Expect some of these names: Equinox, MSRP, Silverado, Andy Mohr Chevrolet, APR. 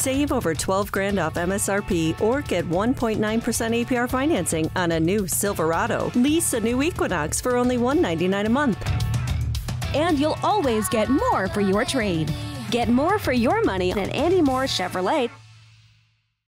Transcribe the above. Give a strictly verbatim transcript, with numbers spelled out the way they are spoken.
Save over twelve grand off M S R P or get one point nine percent A P R financing on a new Silverado. Lease a new Equinox for only one hundred ninety-nine dollars a month. And you'll always get more for your trade. Get more for your money at Andy Mohr Chevrolet.